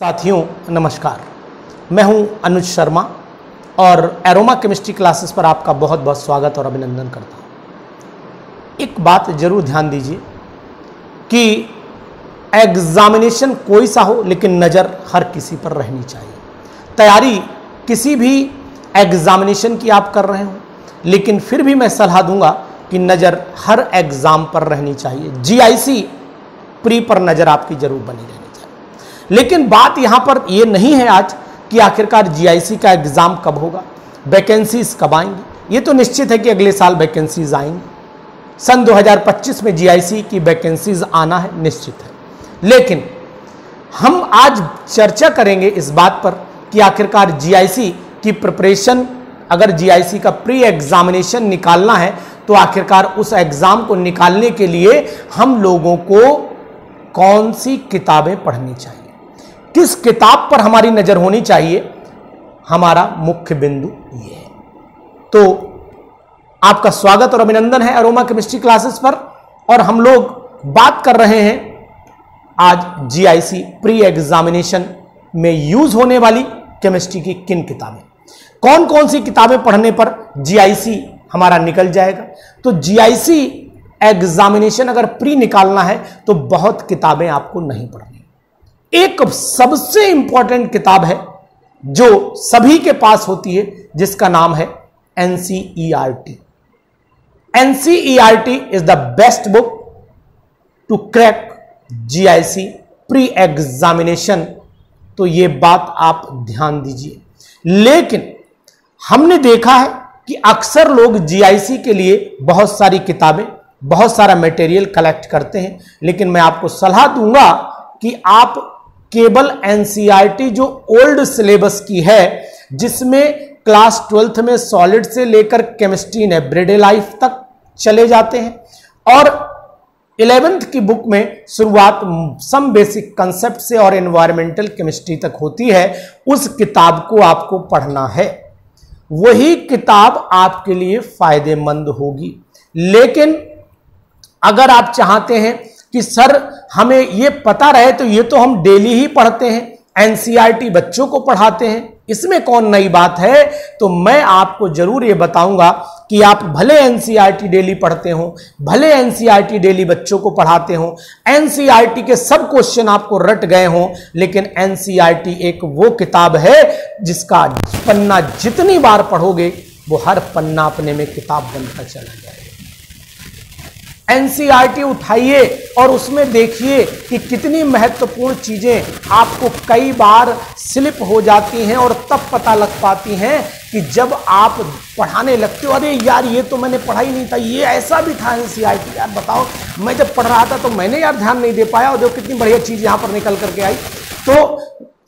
साथियों नमस्कार, मैं हूं अनुज शर्मा और अरोमा केमिस्ट्री क्लासेस पर आपका बहुत बहुत स्वागत और अभिनंदन करता हूं। एक बात जरूर ध्यान दीजिए कि एग्जामिनेशन कोई सा हो, लेकिन नज़र हर किसी पर रहनी चाहिए। तैयारी किसी भी एग्जामिनेशन की आप कर रहे हो, लेकिन फिर भी मैं सलाह दूंगा कि नज़र हर एग्ज़ाम पर रहनी चाहिए। जीआईसी प्री पर नज़र आपकी ज़रूर बनी रहेगी। लेकिन बात यहाँ पर यह नहीं है आज कि आखिरकार जीआईसी का एग्ज़ाम कब होगा, वैकेंसीज कब आएंगी। ये तो निश्चित है कि अगले साल वैकेंसीज आएंगी। सन 2025 में जीआईसी की वैकेंसीज आना है, निश्चित है। लेकिन हम आज चर्चा करेंगे इस बात पर कि आखिरकार जीआईसी की प्रिपरेशन, अगर जीआईसी का प्री एग्जामिनेशन निकालना है तो आखिरकार उस एग्ज़ाम को निकालने के लिए हम लोगों को कौन सी किताबें पढ़नी चाहिए, किस किताब पर हमारी नज़र होनी चाहिए, हमारा मुख्य बिंदु ये है। तो आपका स्वागत और अभिनंदन है अरोमा केमिस्ट्री क्लासेस पर। और हम लोग बात कर रहे हैं आज जीआईसी प्री एग्जामिनेशन में यूज़ होने वाली केमिस्ट्री की किन किताबें, कौन कौन सी किताबें पढ़ने पर जीआईसी हमारा निकल जाएगा। तो जीआईसी एग्जामिनेशन अगर प्री निकालना है तो बहुत किताबें आपको नहीं पढ़नी। एक सबसे इंपॉर्टेंट किताब है जो सभी के पास होती है, जिसका नाम है NCERT. NCERT is the best book to crack GIC pre examination. तो ये बात आप ध्यान दीजिए। लेकिन हमने देखा है कि अक्सर लोग जीआईसी के लिए बहुत सारी किताबें, बहुत सारा मटेरियल कलेक्ट करते हैं, लेकिन मैं आपको सलाह दूंगा कि आप केवल एनसीईआरटी जो ओल्ड सिलेबस की है, जिसमें क्लास 12th में सॉलिड से लेकर केमिस्ट्री ने एवरीडे लाइफ तक चले जाते हैं, और 11th की बुक में शुरुआत सम बेसिक कंसेप्ट से और एनवायरमेंटल केमिस्ट्री तक होती है, उस किताब को आपको पढ़ना है। वही किताब आपके लिए फायदेमंद होगी। लेकिन अगर आप चाहते हैं कि सर हमें ये पता रहे, तो ये तो हम डेली ही पढ़ते हैं, एनसीईआरटी बच्चों को पढ़ाते हैं, इसमें कौन नई बात है, तो मैं आपको जरूर ये बताऊंगा कि आप भले एनसीईआरटी डेली पढ़ते हो, भले एनसीईआरटी डेली बच्चों को पढ़ाते हो, एनसीईआरटी के सब क्वेश्चन आपको रट गए हों, लेकिन एनसीईआरटी एक वो किताब है जिसका पन्ना जितनी बार पढ़ोगे वो हर पन्ना अपने में किताब बनता चला जाएगा। एनसीईआरटी उठाइए और उसमें देखिए कि कितनी महत्वपूर्ण चीज़ें आपको कई बार स्लिप हो जाती हैं, और तब पता लग पाती हैं कि जब आप पढ़ाने लगते हो, अरे यार ये तो मैंने पढ़ा ही नहीं था, ये ऐसा भी था एनसीईआरटी, यार बताओ मैं जब पढ़ रहा था तो मैंने यार ध्यान नहीं दे पाया, और देखो कितनी बढ़िया चीज़ यहाँ पर निकल करके आई। तो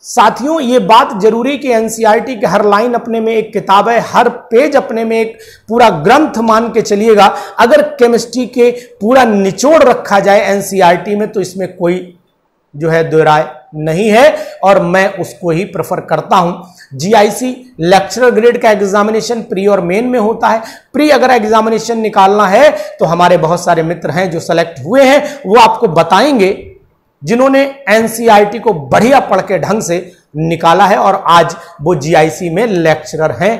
साथियों ये बात जरूरी कि एनसीईआरटी के हर लाइन अपने में एक किताब है, हर पेज अपने में एक पूरा ग्रंथ मान के चलिएगा। अगर केमिस्ट्री के पूरा निचोड़ रखा जाए एनसीईआरटी में तो इसमें कोई जो है दो राय नहीं है, और मैं उसको ही प्रेफर करता हूं। जीआईसी लेक्चरर ग्रेड का एग्जामिनेशन प्री और मेन में होता है। प्री अगर एग्जामिनेशन निकालना है तो हमारे बहुत सारे मित्र हैं जो सेलेक्ट हुए हैं, वो आपको बताएंगे जिन्होंने एनसीईआरटी को बढ़िया पढ़ के ढंग से निकाला है, और आज वो जीआईसी में लेक्चरर हैं।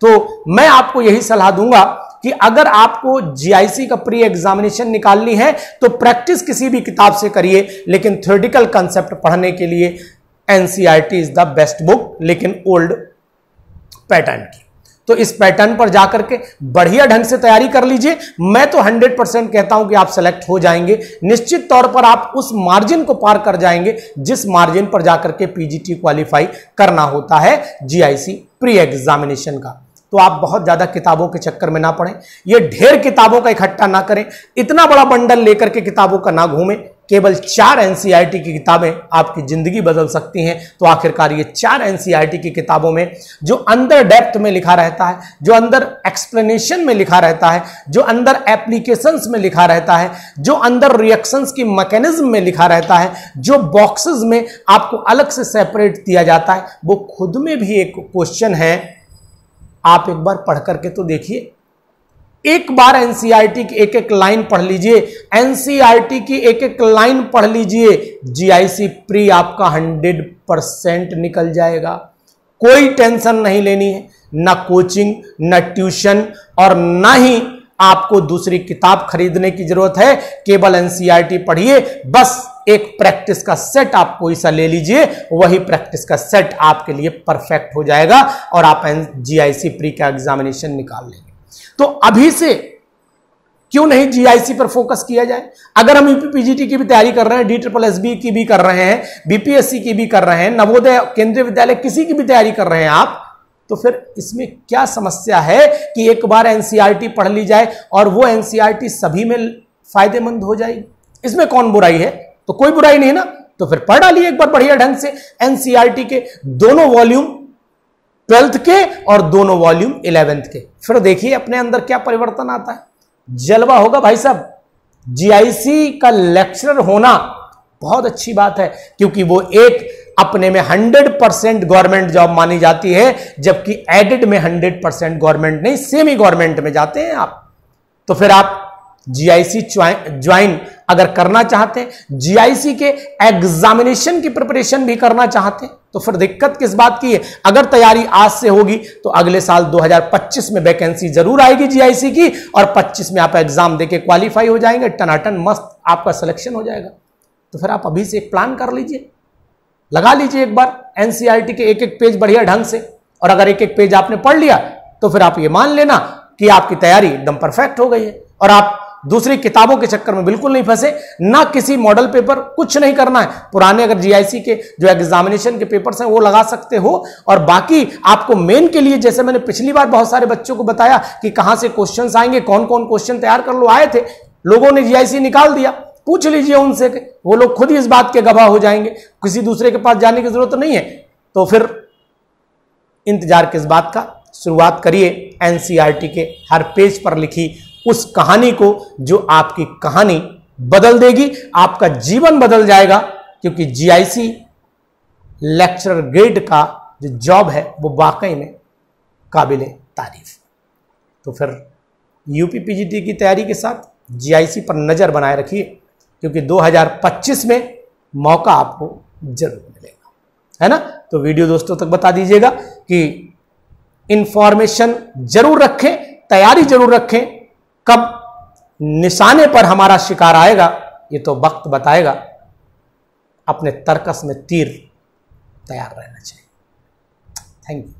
तो मैं आपको यही सलाह दूंगा कि अगर आपको जीआईसी का प्री एग्जामिनेशन निकालनी है तो प्रैक्टिस किसी भी किताब से करिए, लेकिन थ्योरेटिकल कंसेप्ट पढ़ने के लिए NCERT is the best book, लेकिन ओल्ड पैटर्न की। तो इस पैटर्न पर जाकर के बढ़िया ढंग से तैयारी कर लीजिए। मैं तो 100% कहता हूं कि आप सेलेक्ट हो जाएंगे। निश्चित तौर पर आप उस मार्जिन को पार कर जाएंगे जिस मार्जिन पर जाकर के पीजीटी क्वालिफाई करना होता है जीआईसी प्री एग्जामिनेशन का। तो आप बहुत ज्यादा किताबों के चक्कर में ना पड़ें, ये ढेर किताबों का इकट्ठा ना करें, इतना बड़ा बंडल लेकर के किताबों का ना घूमें। केवल 4 एनसीईआरटी की किताबें आपकी ज़िंदगी बदल सकती हैं। तो आखिरकार ये 4 एनसीईआरटी की किताबों में जो अंदर डेप्थ में लिखा रहता है, जो अंदर एक्सप्लेनेशन में लिखा रहता है, जो अंदर एप्लीकेशंस में लिखा रहता है, जो अंदर रिएक्शंस की मैकेनिज्म में लिखा रहता है, जो बॉक्सेस में आपको अलग से सेपरेट दिया जाता है, वो खुद में भी एक क्वेश्चन है। आप एक बार पढ़ करके तो देखिए, एक बार एनसीईआरटी की एक एक लाइन पढ़ लीजिए, एनसीईआरटी की एक एक लाइन पढ़ लीजिए, जीआईसी प्री आपका 100% निकल जाएगा। कोई टेंशन नहीं लेनी है, ना कोचिंग ना ट्यूशन और ना ही आपको दूसरी किताब खरीदने की जरूरत है। केवल एनसीईआरटी पढ़िए, बस एक प्रैक्टिस का सेट आप कोई सा ले लीजिए, वही प्रैक्टिस का सेट आपके लिए परफेक्ट हो जाएगा और आप जीआईसी प्री का एग्जामिनेशन निकाल लेंगे। तो अभी से क्यों नहीं जीआईसी पर फोकस किया जाए? अगर हम पीजीटी की भी तैयारी कर रहे हैं, DSSSB की भी कर रहे हैं, बीपीएससी की भी कर रहे हैं, नवोदय केंद्रीय विद्यालय किसी की भी तैयारी कर रहे हैं आप, तो फिर इसमें क्या समस्या है कि एक बार एनसीईआरटी पढ़ ली जाए और वो एनसीईआरटी सभी में फायदेमंद हो जाएगी। इसमें कौन बुराई है? तो कोई बुराई नहीं ना, तो फिर पढ़ डालिए एक बार बढ़िया ढंग से एनसीईआरटी के दोनों वॉल्यूम 12th के और दोनों वॉल्यूम 11th के, फिर देखिए अपने अंदर क्या परिवर्तन आता है। जलवा होगा भाई साहब। जीआईसी का लेक्चरर होना बहुत अच्छी बात है, क्योंकि वो एक अपने में 100% गवर्नमेंट जॉब मानी जाती है, जबकि एडेड में 100% गवर्नमेंट नहीं, सेमी गवर्नमेंट में जाते हैं आप। तो फिर आप जीआईसी ज्वाइन अगर करना चाहते हैं, जीआईसी के एग्जामिनेशन की प्रिपरेशन भी करना चाहते हैं, तो फिर दिक्कत किस बात की है? अगर तैयारी आज से होगी तो अगले साल 2025 में वैकेंसी जरूर आएगी जीआईसी की, और 25 में आप एग्जाम देके क्वालिफाई हो जाएंगे, टनाटन मस्त आपका सिलेक्शन हो जाएगा। तो फिर आप अभी से एक प्लान कर लीजिए, लगा लीजिए एक बार एनसीईआरटी के एक एक पेज बढ़िया ढंग से, और अगर एक एक पेज आपने पढ़ लिया तो फिर आप ये मान लेना कि आपकी तैयारी एकदम परफेक्ट हो गई है और आप दूसरी किताबों के चक्कर में बिल्कुल नहीं फंसे, ना किसी मॉडल पेपर, कुछ नहीं करना है। पुराने अगर जीआईसी के जो एग्जामिनेशन के पेपर्स हैं वो लगा सकते हो, और बाकी आपको मेन के लिए, जैसे मैंने पिछली बार बहुत सारे बच्चों को बताया कि कहाँ से क्वेश्चन आएंगे, कौन कौन क्वेश्चन तैयार कर लो, आए थे लोगों ने जीआईसी निकाल दिया, पूछ लीजिए उनसे, वो लोग खुद ही इस बात के गवाह हो जाएंगे, किसी दूसरे के पास जाने की जरूरत नहीं है। तो फिर इंतजार किस बात का? शुरुआत करिए एनसीईआरटी के हर पेज पर लिखी उस कहानी को जो आपकी कहानी बदल देगी, आपका जीवन बदल जाएगा, क्योंकि जीआईसी लेक्चरर ग्रेड का जो जॉब है वो वाकई में काबिल तारीफ। तो फिर यूपी पीजीटी की तैयारी के साथ जीआईसी पर नजर बनाए रखिए, क्योंकि 2025 में मौका आपको जरूर मिलेगा, है ना। तो वीडियो दोस्तों तक बता दीजिएगा कि इंफॉर्मेशन जरूर रखें, तैयारी जरूर रखें। कब निशाने पर हमारा शिकार आएगा ये तो वक्त बताएगा। अपने तर्कस में तीर तैयार रहना चाहिए। Thank you.